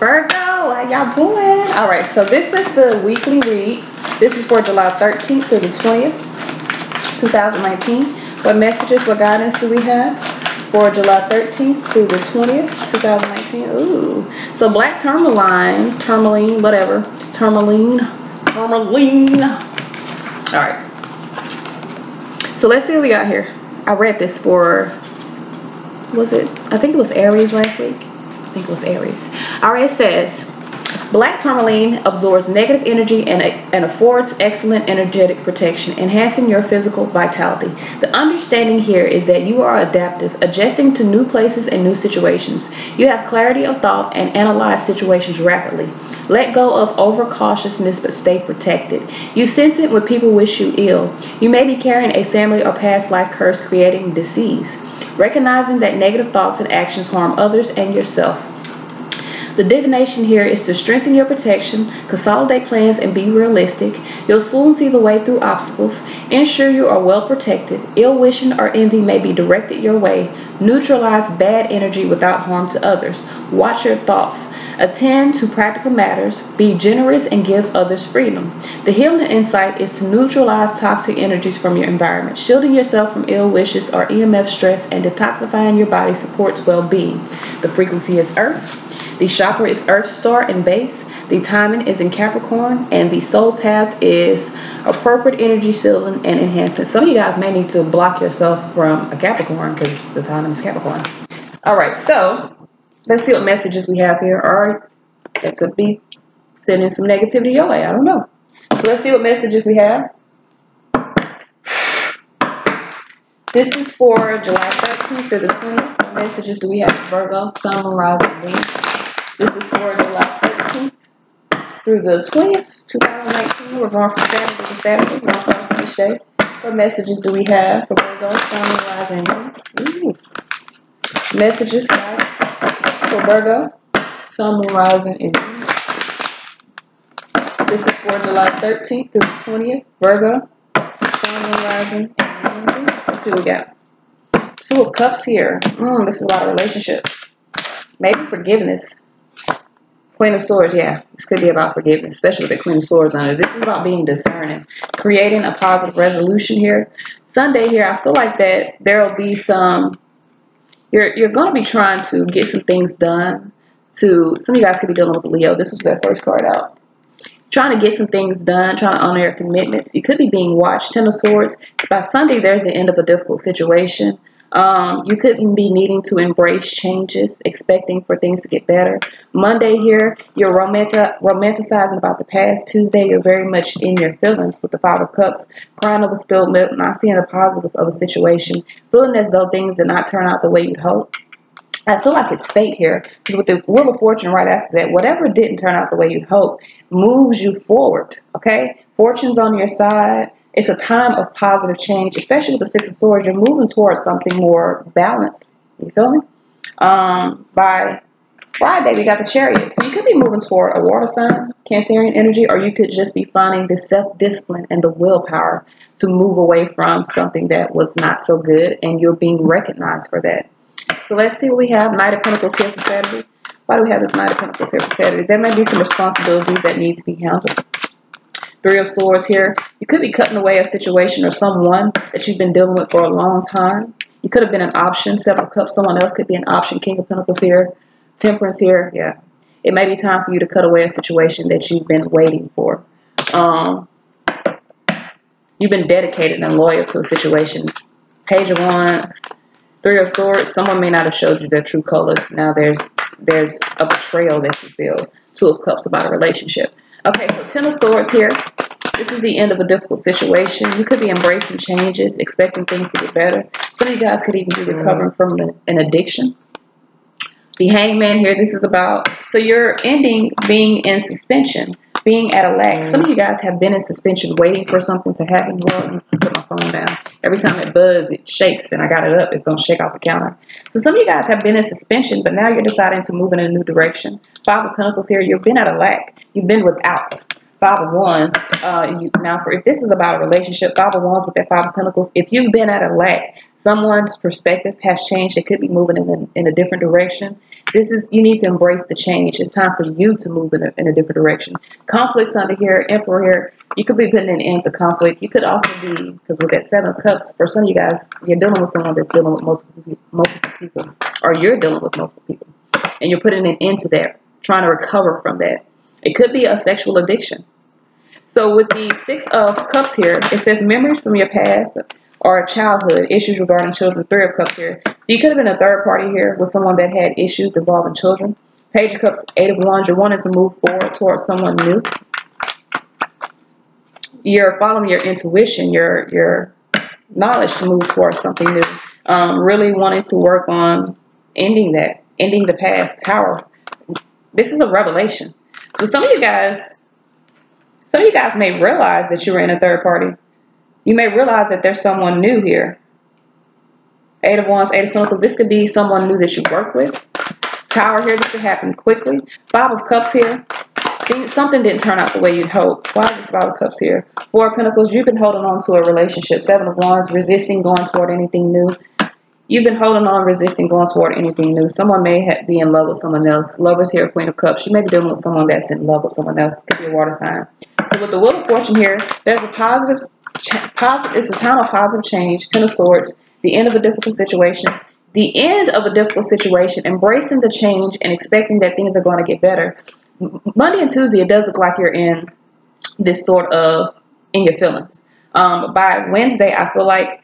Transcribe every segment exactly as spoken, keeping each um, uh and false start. Virgo, how y'all doing? All right, so this is the weekly read. This is for July thirteenth through the twentieth, two thousand nineteen. What messages, what guidance do we have for July thirteenth through the twentieth, two thousand nineteen? Ooh. So black tourmaline, tourmaline, whatever. Tourmaline, tourmaline. All right. So let's see what we got here. I read this for, was it? I think it was Aries last week. I think it was Aries. All right, it says, black tourmaline absorbs negative energy and, and affords excellent energetic protection, enhancing your physical vitality. The understanding here is that you are adaptive, adjusting to new places and new situations. You have clarity of thought and analyze situations rapidly. Let go of overcautiousness but stay protected. You sense it when people wish you ill. You may be carrying a family or past life curse creating disease. Recognizing that negative thoughts and actions harm others and yourself. The divination here is to strengthen your protection, consolidate plans, and be realistic. You'll soon see the way through obstacles. Ensure you are well protected. Ill-wishing or envy may be directed your way. Neutralize bad energy without harm to others. Watch your thoughts. Attend to practical matters. Be generous and give others freedom. The healing insight is to neutralize toxic energies from your environment. Shielding yourself from ill wishes or E M F stress and detoxifying your body supports well-being. The frequency is Earth. The chakra is Earth Star and Base. The timing is in Capricorn. And the soul path is appropriate energy shielding and enhancement. Some of you guys may need to block yourself from a Capricorn because the timing is Capricorn. All right, so let's see what messages we have here. All right, that could be sending some negativity your way. I don't know. So let's see what messages we have. This is for July thirteenth through the twentieth. What messages do we have for Virgo, Sun, Rising, Venus? This is for July thirteenth through the twentieth, two thousand nineteen. We're going from Saturday to Saturday. We're going from cliche. What messages do we have for Virgo, Sun, Rising, Venus? Messages, guys, for Virgo, Sun, Rising, and Venus. This is for July thirteenth through the twentieth. Virgo, Sun, Rising, and Venus. Let's see what we got. Two of Cups here. Mm, this is about relationships. Maybe forgiveness. Queen of Swords, yeah. This could be about forgiveness, especially with the Queen of Swords on it. This is about being discerning, creating a positive resolution here. Sunday here, I feel like that there will be some, you're, you're going to be trying to get some things done to, some of you guys could be dealing with Leo. This was their first card out. Trying to get some things done, trying to honor your commitments. You could be being watched. Ten of Swords. By Sunday, there's the end of a difficult situation. Um, you couldn't be needing to embrace changes, expecting for things to get better. Monday here, you're romantic, romanticizing about the past. Tuesday, you're very much in your feelings with the Five of Cups, crying over spilled milk, not seeing the positive of a situation, feeling as though things did not turn out the way you'd hoped. I feel like it's fate here, because with the Wheel of Fortune right after that, whatever didn't turn out the way you'd hoped moves you forward, okay? Fortune's on your side. It's a time of positive change, especially with the Six of Swords. You're moving towards something more balanced. You feel me? Um, by Friday, we got the Chariot. So you could be moving toward a water sign, Cancerian energy, or you could just be finding the self-discipline and the willpower to move away from something that was not so good, and you're being recognized for that. So let's see what we have. Knight of Pentacles here for Saturday. Why do we have this Knight of Pentacles here for Saturday? There may be some responsibilities that need to be handled. Three of Swords here. You could be cutting away a situation or someone that you've been dealing with for a long time. You could have been an option. Seven of Cups. Someone else could be an option. King of Pentacles here. Temperance here. Yeah. It may be time for you to cut away a situation that you've been waiting for. Um, you've been dedicated and loyal to a situation. Page of Wands. Three of Swords. Someone may not have showed you their true colors. Now there's, there's a betrayal that you feel. Two of Cups about a relationship. Okay, so Ten of Swords here. This is the end of a difficult situation. You could be embracing changes, expecting things to get better. Some of you guys could even be recovering from an addiction. The Hangman here, this is about, so you're ending being in suspension, being at a lack. Some of you guys have been in suspension, waiting for something to happen. Well, let me put my phone down. Every time it buzzes, it shakes, and I got it up. It's going to shake off the counter. So some of you guys have been in suspension, but now you're deciding to move in a new direction. Five of Pentacles here, you've been at a lack. You've been without. Five of Wands. Uh, you, now, for if this is about a relationship, Five of Wands with that Five of Pentacles, if you've been at a lack, someone's perspective has changed. They could be moving in a, in a different direction. This is, you need to embrace the change. It's time for you to move in a, in a different direction. Conflicts under here, Emperor here. You could be putting an end to conflict. You could also be, because with that Seven of Cups, for some of you guys, you're dealing with someone that's dealing with multiple, multiple people, or you're dealing with multiple people, and you're putting an end to that, trying to recover from that. It could be a sexual addiction. So with the Six of Cups here, it says memories from your past or childhood, issues regarding children. Three of Cups here. So you could have been a third party here with someone that had issues involving children. Page of Cups, Eight of Wands. You're wanting to move forward towards someone new. You're following your intuition, your, your knowledge to move towards something new. Um, really wanting to work on ending that, ending the past. Tower. This is a revelation. So some of you guys, some of you guys may realize that you were in a third party. You may realize that there's someone new here. Eight of Wands, Eight of Pentacles. This could be someone new that you work with. Tower here, this could happen quickly. Five of Cups here. Something didn't turn out the way you'd hoped. Why is this Five of Cups here? Four of Pentacles, you've been holding on to a relationship. Seven of Wands, resisting going toward anything new. You've been holding on, resisting going toward anything new. Someone may ha be in love with someone else. Lovers here, Queen of Cups. You may be dealing with someone that's in love with someone else. Could be a water sign. So with the Wheel of Fortune here, there's a positive, positive. It's a time of positive change. Ten of Swords. The end of a difficult situation. The end of a difficult situation. Embracing the change and expecting that things are going to get better. Monday and Tuesday, it does look like you're in this sort of in your feelings. Um, by Wednesday, I feel like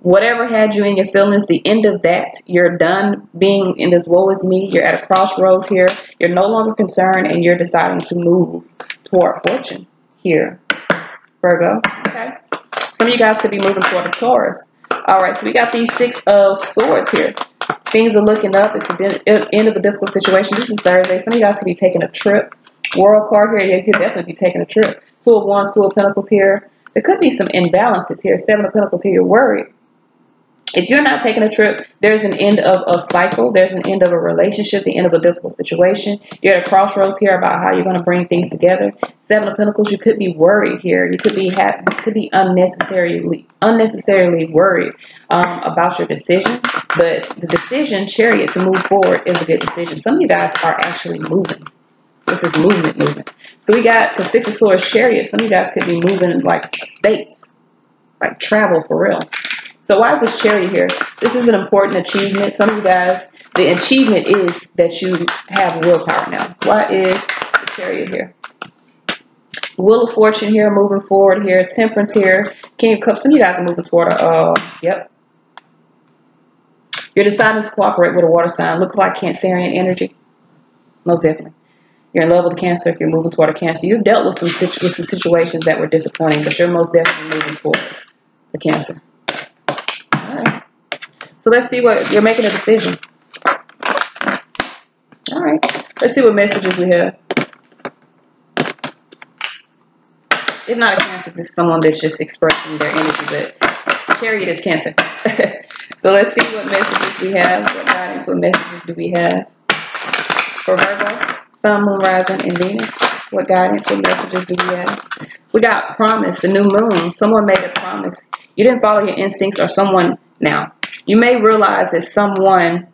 whatever had you in your feelings, the end of that, you're done being in this woe is me. You're at a crossroads here. You're no longer concerned and you're deciding to move toward fortune here, Virgo. Okay. Some of you guys could be moving toward a Taurus. All right. So we got these Six of Swords here. Things are looking up. It's the end of a difficult situation. This is Thursday. Some of you guys could be taking a trip. World card here. You could definitely be taking a trip. Two of Wands, Two of Pentacles here. There could be some imbalances here. Seven of Pentacles here. You're worried. If you're not taking a trip, there's an end of a cycle. There's an end of a relationship, the end of a difficult situation. You're at a crossroads here about how you're going to bring things together. Seven of Pentacles, you could be worried here. You could be happy, you could be unnecessarily, unnecessarily worried um, about your decision. But the decision, Chariot, to move forward is a good decision. Some of you guys are actually moving. This is movement, movement. So we got the Six of Swords, Chariot. Some of you guys could be moving like states, like travel for real. So why is this Chariot here? This is an important achievement. Some of you guys, the achievement is that you have willpower now. Why is the Chariot here? Wheel of Fortune here, moving forward here. Temperance here. King of Cups. Some of you guys are moving toward a, uh, yep. You're deciding to cooperate with a water sign. Looks like Cancerian energy. Most definitely. You're in love with Cancer. If you're moving toward a Cancer, you've dealt with some, situ with some situations that were disappointing, but you're most definitely moving toward the Cancer. So let's see what you're making a decision. All right. Let's see what messages we have. If not a Cancer, this is someone that's just expressing their energy, but Chariot is Cancer. So let's see what messages we have. What guidance, what messages do we have? For Virgo, Sun, Moon, Rising, and Venus. What guidance, what messages do we have? We got promise, the new moon. Someone made a promise. You didn't follow your instincts or someone now. You may realize that someone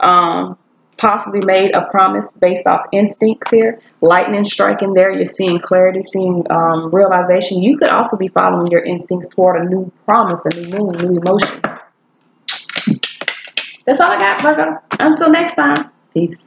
um, possibly made a promise based off instincts here. Lightning striking there. You're seeing clarity, seeing um, realization. You could also be following your instincts toward a new promise, a new moon, new emotions. That's all I got, Virgo. Until next time. Peace.